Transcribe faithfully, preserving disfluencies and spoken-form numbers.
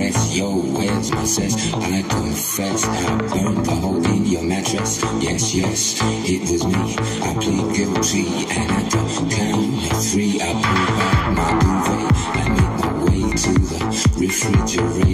T-Rex. Yo, where's my sex? I confess, I burned a hole in your mattress. Yes, yes, it was me. I plead guilty and I don't count three. I pull back my duvet and make my way to the refrigerator.